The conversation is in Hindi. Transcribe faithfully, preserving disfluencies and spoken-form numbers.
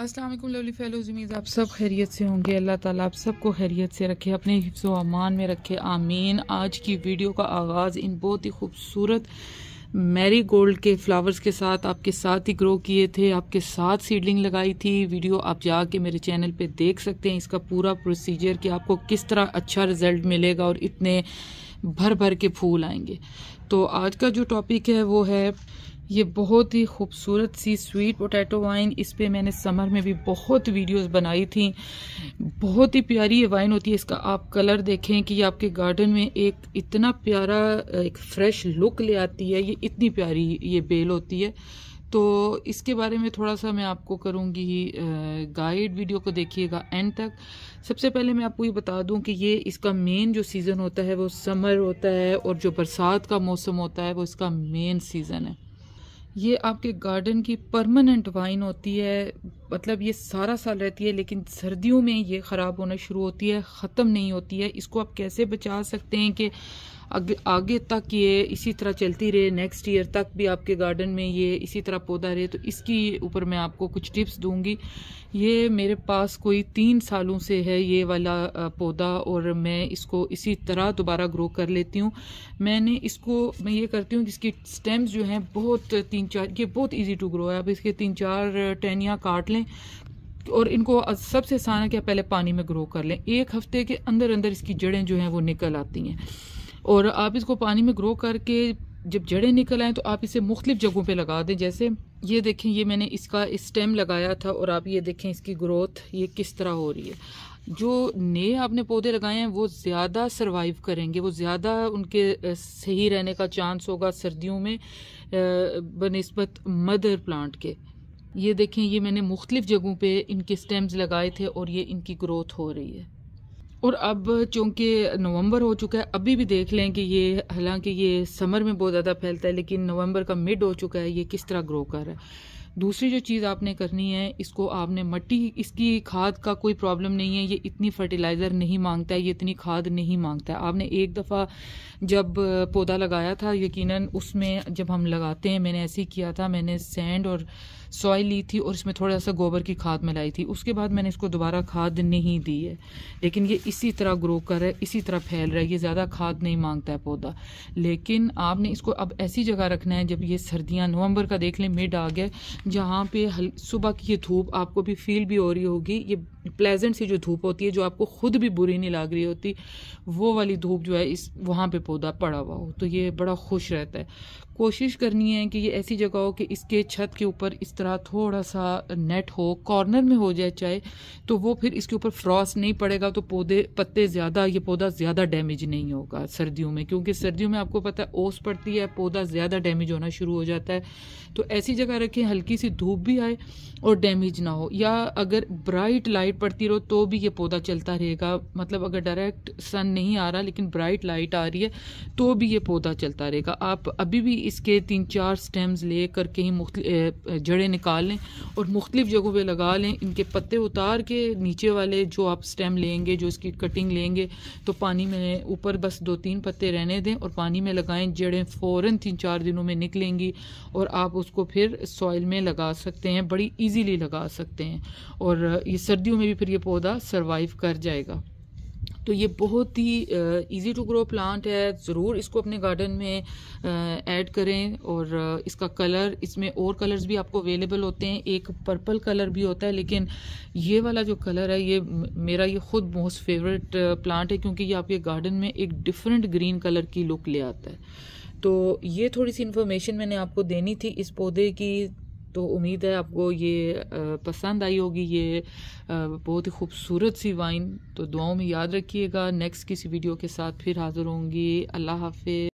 अस्सलाम वालेकुम लवली फेलोज, उम्मीद आप सब खैरियत से होंगे। अल्लाह ताला आप सबको खैरियत से रखे, अपने हिफ्ज़ व अमान में रखे, आमीन। आज की वीडियो का आगाज़ इन बहुत ही खूबसूरत मैरी गोल्ड के फ्लावर्स के साथ, आपके साथ ही ग्रो किए थे, आपके साथ सीडलिंग लगाई थी। वीडियो आप जाके मेरे चैनल पे देख सकते हैं, इसका पूरा प्रोसीजर कि आपको किस तरह अच्छा रिज़ल्ट मिलेगा और इतने भर भर के फूल आएंगे। तो आज का जो टॉपिक है वो है ये बहुत ही खूबसूरत सी स्वीट पोटैटो वाइन। इस पर मैंने समर में भी बहुत वीडियोस बनाई थी। बहुत ही प्यारी ये वाइन होती है। इसका आप कलर देखें कि ये आपके गार्डन में एक इतना प्यारा एक फ्रेश लुक ले आती है। ये इतनी प्यारी ये बेल होती है। तो इसके बारे में थोड़ा सा मैं आपको करूँगी गाइड, वीडियो को देखिएगा एंड तक। सबसे पहले मैं आपको ये बता दूँ कि ये इसका मेन जो सीज़न होता है वो समर होता है, और जो बरसात का मौसम होता है वो इसका मेन सीज़न है। ये आपके गार्डन की परमानेंट वाइन होती है, मतलब ये सारा साल रहती है, लेकिन सर्दियों में ये ख़राब होना शुरू होती है, ख़त्म नहीं होती है। इसको आप कैसे बचा सकते हैं कि आगे आगे तक ये इसी तरह चलती रहे, नेक्स्ट ईयर तक भी आपके गार्डन में ये इसी तरह पौधा रहे, तो इसकी ऊपर मैं आपको कुछ टिप्स दूंगी। ये मेरे पास कोई तीन सालों से है ये वाला पौधा, और मैं इसको इसी तरह दोबारा ग्रो कर लेती हूँ। मैंने इसको मैं ये करती हूँ कि इसकी स्टेम्स जो हैं बहुत तीन चार, ये बहुत ईजी टू ग्रो है। आप इसके तीन चार टहनियाँ काट लें और इनको सबसे आसान है कि पहले पानी में ग्रो कर लें। एक हफ्ते के अंदर अंदर इसकी जड़ें जो हैं वो निकल आती हैं, और आप इसको पानी में ग्रो करके जब जड़ें निकल आएँ तो आप इसे मुख्तलिफ जगहों पे लगा दें। जैसे ये देखें, ये मैंने इसका स्टेम लगाया था, और आप ये देखें इसकी ग्रोथ ये किस तरह हो रही है। जो नए आपने पौधे लगाए हैं वो ज़्यादा सरवाइव करेंगे, वो ज़्यादा उनके सही रहने का चांस होगा सर्दियों में बनिस्बत मदर प्लांट के। ये देखें, ये मैंने मुख्तलिफ जगहों पे इनके स्टेम्स लगाए थे और ये इनकी ग्रोथ हो रही है। और अब चूँकि नवंबर हो चुका है, अभी भी देख लें कि ये, हालांकि ये समर में बहुत ज़्यादा फैलता है, लेकिन नवंबर का मिड हो चुका है, ये किस तरह ग्रो कर रहा है। दूसरी जो चीज़ आपने करनी है, इसको आपने मट्टी, इसकी खाद का कोई प्रॉब्लम नहीं है, ये इतनी फर्टिलाइज़र नहीं मांगता है, ये इतनी खाद नहीं मांगता है। आपने एक दफ़ा जब पौधा लगाया था, यकीनन उसमें जब हम लगाते हैं, मैंने ऐसे ही किया था, मैंने सैंड और सॉइल ली थी और इसमें थोड़ा सा गोबर की खाद मिलाई थी। उसके बाद मैंने इसको दोबारा खाद नहीं दी है, लेकिन ये इसी तरह ग्रो कर रहा है, इसी तरह फैल रहा है, ये ज़्यादा खाद नहीं मांगता है पौधा। लेकिन आपने इसको अब ऐसी जगह रखना है, जब ये सर्दियाँ नवंबर का देख लें मिड आ गया, जहाँ पे सुबह की ये धूप आपको भी फील भी हो रही होगी। ये प्लेजेंट सी जो धूप होती है, जो आपको खुद भी बुरी नहीं लग रही होती, वो वाली धूप जो है इस वहाँ पे पौधा पड़ा हुआ हो, तो ये बड़ा खुश रहता है। कोशिश करनी है कि ये ऐसी जगह हो कि इसके छत के ऊपर इस तरह थोड़ा सा नेट हो, कॉर्नर में हो जाए चाहे, तो वो फिर इसके ऊपर फ्रॉस्ट नहीं पड़ेगा, तो पौधे पत्ते ज़्यादा, ये पौधा ज़्यादा डैमेज नहीं होगा सर्दियों में। क्योंकि सर्दियों में आपको पता है ओस पड़ती है, पौधा ज़्यादा डैमेज होना शुरू हो जाता है। तो ऐसी जगह रखें हल्की सी धूप भी आए और डैमेज ना हो, या अगर ब्राइट लाइट पड़ती रहो तो भी ये पौधा चलता रहेगा। मतलब अगर डायरेक्ट सन नहीं आ रहा लेकिन ब्राइट लाइट आ रही है तो भी ये पौधा चलता रहेगा। आप अभी भी इसके तीन चार स्टेम्स ले करके ही मुख्तलिफ जड़ें निकाल लें और मुख्तलिफ जगहों पे लगा लें। इनके पत्ते उतार के नीचे वाले जो आप स्टेम लेंगे, जो इसकी कटिंग लेंगे, तो पानी में ऊपर बस दो तीन पत्ते रहने दें और पानी में लगाएं। जड़ें फ़ौरन तीन चार दिनों में निकलेंगी और आप उसको फिर सॉइल में लगा सकते हैं, बड़ी ईजीली लगा सकते हैं, और ये सर्दियों में भी फिर ये पौधा सर्वाइव कर जाएगा। तो ये बहुत ही इजी टू ग्रो प्लांट है, ज़रूर इसको अपने गार्डन में ऐड करें। और इसका कलर, इसमें और कलर्स भी आपको अवेलेबल होते हैं, एक पर्पल कलर भी होता है, लेकिन ये वाला जो कलर है ये मेरा ये ख़ुद मोस्ट फेवरेट प्लांट है, क्योंकि ये आपके गार्डन में एक डिफरेंट ग्रीन कलर की लुक ले आता है। तो ये थोड़ी सी इन्फॉर्मेशन मैंने आपको देनी थी इस पौधे की, तो उम्मीद है आपको ये पसंद आई होगी, ये बहुत ही खूबसूरत सी वाइन। तो दुआओं में याद रखिएगा, नेक्स्ट किसी वीडियो के साथ फिर हाज़िर होंगी। अल्लाह हाफ़िज़।